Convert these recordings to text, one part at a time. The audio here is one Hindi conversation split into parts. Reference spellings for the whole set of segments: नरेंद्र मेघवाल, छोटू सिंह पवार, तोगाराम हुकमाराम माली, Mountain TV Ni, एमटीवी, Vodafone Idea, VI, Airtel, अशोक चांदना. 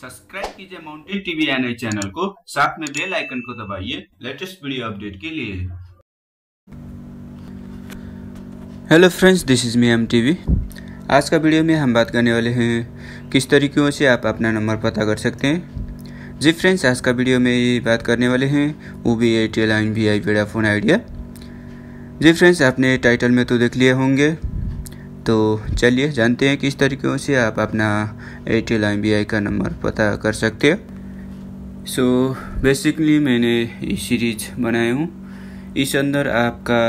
सब्सक्राइब कीजिए माउंटेन टीवी एनआई चैनल को, साथ में बेल आइकन को दबाइए लेटेस्ट वीडियो अपडेट के लिए। Hello friends, this is me एमटीवी। आज का वीडियो में हम बात करने वाले हैं किस तरीक़ों से आप अपना नंबर पता कर सकते हैं। जी फ्रेंड्स, आज का वीडियो में ये बात करने वाले हैं वो भी Airtel and VI Vodafone Idea. जी फ्रेंड्स, आपने टाइटल में तो देख लिए होंगे, तो चलिए जानते हैं किस तरीक़ों से आप अपना एयरटेल एंड VI का नंबर पता कर सकते हैं। सो बेसिकली मैंने ये सीरीज बनाया हूँ, इस अंदर आपका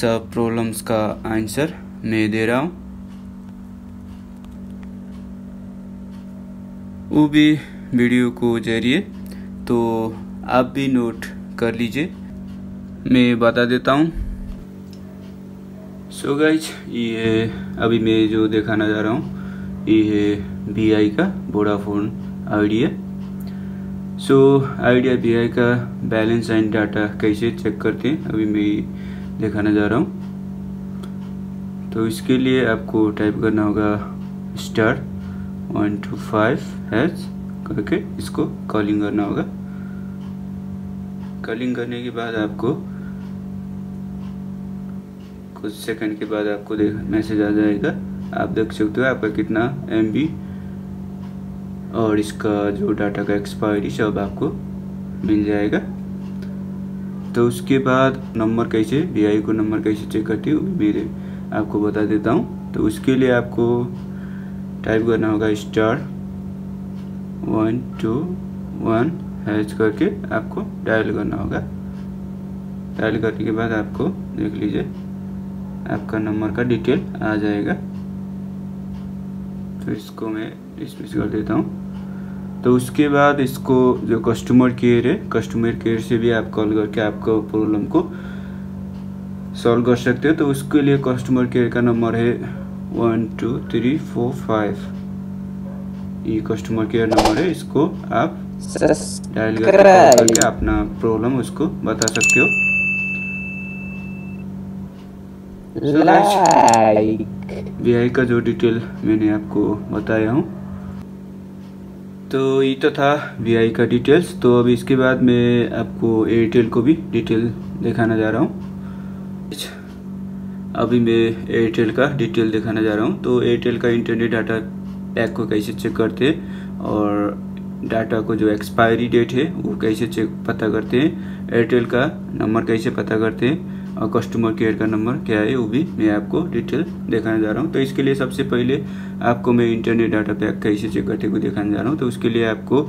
सब प्रॉब्लम्स का आंसर मैं दे रहा हूँ, वो भी वीडियो को जरिए, तो आप भी नोट कर लीजिए, मैं बता देता हूँ। सो गाइज, ये अभी मैं जो दिखाना जा रहा हूँ ये है VI का Vodafone Idea. So Idea VI का बैलेंस एंड डाटा कैसे चेक करते हैं अभी मैं दिखाना जा रहा हूँ। तो इसके लिए आपको टाइप करना होगा *125# करके इसको कॉलिंग करना होगा। कॉलिंग करने के बाद आपको कुछ सेकंड के बाद आपको मैसेज आ जाएगा। आप देख सकते हो आपका कितना MB और इसका जो डाटा का एक्सपायरी सब आपको मिल जाएगा। तो उसके बाद नंबर कैसे VI को नंबर कैसे चेक करती हूँ मेरे आपको बता देता हूँ। तो उसके लिए आपको टाइप करना होगा *121# करके आपको डायल करना होगा। डायल करने के बाद आपको देख लीजिए आपका नंबर का डिटेल आ जाएगा। तो इसको मैं डिस्मिस कर देता हूँ। तो उसके बाद इसको जो कस्टमर केयर है, कस्टमर केयर से भी आप कॉल करके आपका प्रॉब्लम को सॉल्व कर सकते हो। तो उसके लिए कस्टमर केयर का नंबर है 12345। ये कस्टमर केयर नंबर है, इसको आप डायल करके अपना प्रॉब्लम उसको बता सकते हो। VI का जो डिटेल मैंने आपको बताया हूँ, तो ये तो था VI का डिटेल्स। तो अब इसके बाद मैं आपको एयरटेल को भी डिटेल दिखाना जा रहा हूँ। अभी मैं एयरटेल का डिटेल दिखाना जा रहा हूँ। तो एयरटेल का इंटरनेट डाटा पैक को कैसे चेक करते हैं और डाटा को जो एक्सपायरी डेट है वो कैसे चेक पता करते हैं, एयरटेल का नंबर कैसे पता करते हैं और कस्टमर केयर का नंबर क्या है वो भी मैं आपको डिटेल दिखाने जा रहा हूँ। तो इसके लिए सबसे पहले आपको मैं इंटरनेट डाटा पैक कैसे चेक करते हुए दिखाने जा रहा हूँ। तो उसके लिए आपको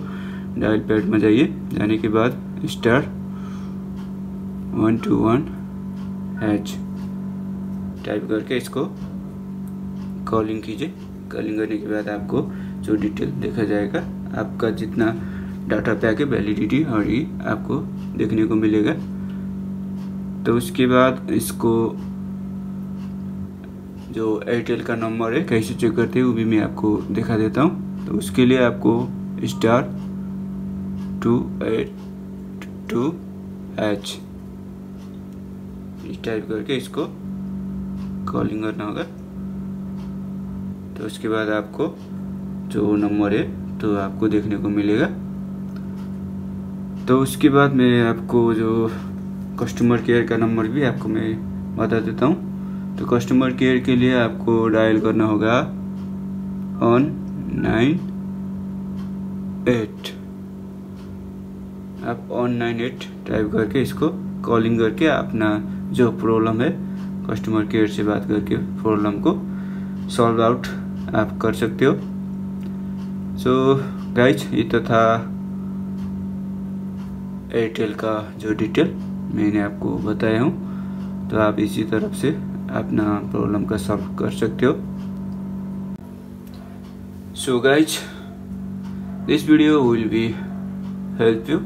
डायल पैड में जाइए, जाने के बाद *121# टाइप करके इसको कॉलिंग कीजिए। कॉलिंग करने के बाद आपको जो डिटेल देखा जाएगा आपका जितना डाटा पैक है वैलिडिटी और ये आपको देखने को मिलेगा। तो उसके बाद इसको जो एयरटेल का नंबर है कैसे चेक करते हैं वो भी मैं आपको दिखा देता हहूँ। तो उसके लिए आपको *282# टाइप करके इसको कॉलिंग करना होगा। तो उसके बाद आपको जो नंबर है तो आपको देखने को मिलेगा। तो उसके बाद मैं आपको जो कस्टमर केयर का नंबर भी आपको मैं बता देता हूँ। तो कस्टमर केयर के लिए आपको डायल करना होगा 198। आप 198 टाइप करके इसको कॉलिंग करके अपना जो प्रॉब्लम है कस्टमर केयर से बात करके प्रॉब्लम को सॉल्व आउट आप कर सकते हो। सो गाइज, ये तो था एयरटेल का जो डिटेल मैंने आपको बताया हूँ। तो आप इसी तरफ से अपना प्रॉब्लम का सॉल्व कर सकते हो। So guys, this video will be help you.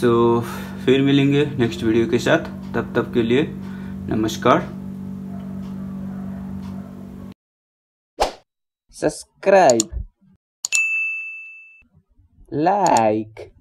So फिर मिलेंगे नेक्स्ट वीडियो के साथ, तब तक के लिए नमस्कार। Subscribe, like.